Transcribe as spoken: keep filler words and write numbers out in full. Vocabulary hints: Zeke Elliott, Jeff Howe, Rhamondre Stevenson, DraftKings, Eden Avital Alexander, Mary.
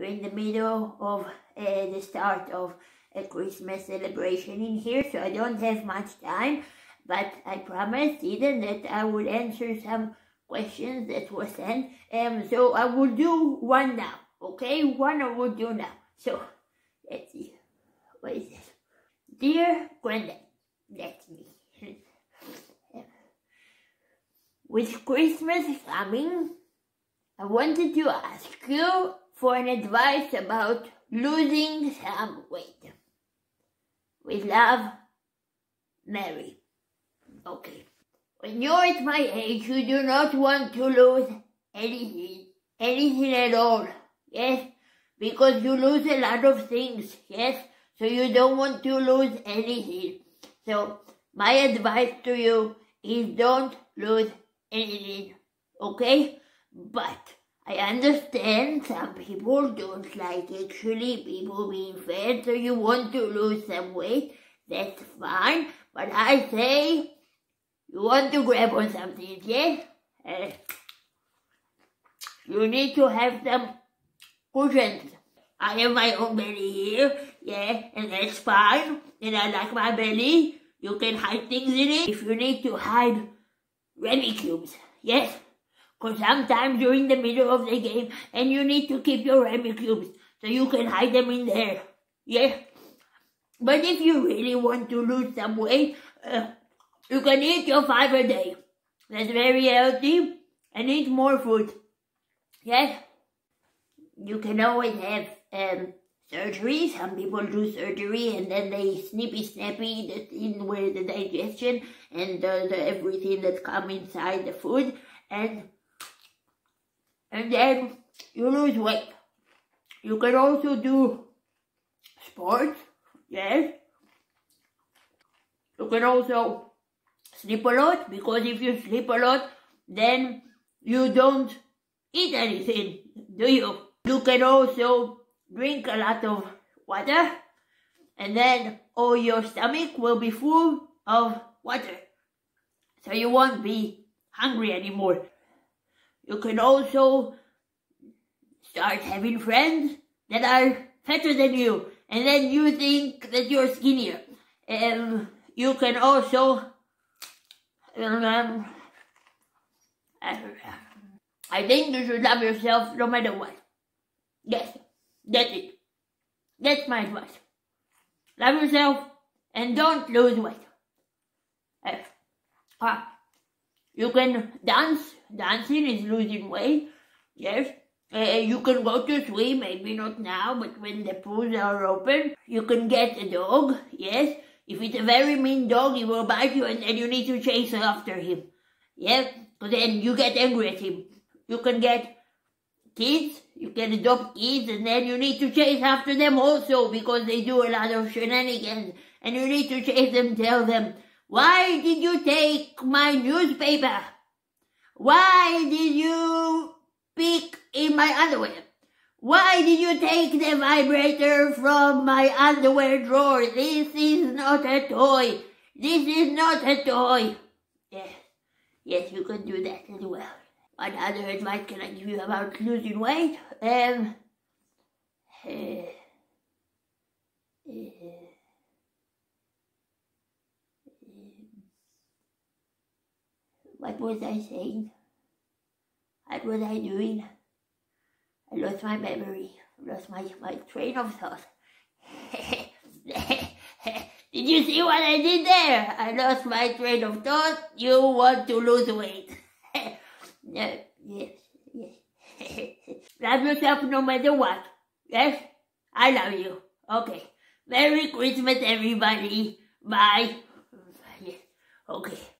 We're in the middle of uh, the start of a Christmas celebration in here, so I don't have much time, but I promised Eden that I would answer some questions that were sent, um, so I will do one now, okay? One I will do now. So, let's see. What is this? Dear Granddad, that's me. With Christmas coming, I wanted to ask you for an advice about losing some weight. With love, Mary. Okay. When you're at my age, you do not want to lose anything, anything at all, yes? Because you lose a lot of things, yes? So you don't want to lose anything. So my advice to you is don't lose anything, okay? But I understand some people don't like actually people being fat, so you want to lose some weight, that's fine. But I say, you want to grab on something, yes? Uh, you need to have some cushions. I have my own belly here, yeah, and that's fine. And I like my belly. You can hide things in it if you need to hide Remy cubes, yes? Because sometimes you're in the middle of the game and you need to keep your Remy cubes so you can hide them in there, yes? But if you really want to lose some weight, uh, you can eat your five a day. That's very healthy, and eat more food, yes? You can always have um, surgery. Some people do surgery and then they snippy-snappy the thing with the digestion and uh, the everything that comes inside the food, and and then you lose weight. You can also do sports, yes? You can also sleep a lot, because if you sleep a lot, then you don't eat anything, do you? You can also drink a lot of water, and then all your stomach will be full of water, so you won't be hungry anymore. You can also start having friends that are fatter than you, and then you think that you're skinnier. Um, you can also... Um, I think you should love yourself no matter what. Yes, that's it. That's my advice. Love yourself and don't lose weight. Uh, uh, you can dance. Dancing is losing weight. Yes. Uh, you can go to swim, maybe not now, but when the pools are open. You can get a dog. Yes. If it's a very mean dog, he will bite you and then you need to chase after him. Yes. Because then you get angry at him. You can get kids, you can adopt kids, and then you need to chase after them also because they do a lot of shenanigans, and you need to chase them, tell them, why did you take my newspaper? Why did you pick in my underwear? Why did you take the vibrator from my underwear drawer? This is not a toy. This is not a toy. Yes, yes, you can do that as well. What other advice can I give you about losing weight? Um, uh, uh, um, what was I saying? What was I doing? I lost my memory. I lost my, my train of thought. Did you see what I did there? I lost my train of thought. You want to lose weight. No, yes, yes. Love yourself no matter what. Yes? I love you. Okay. Merry Christmas, everybody. Bye. Yes. Okay.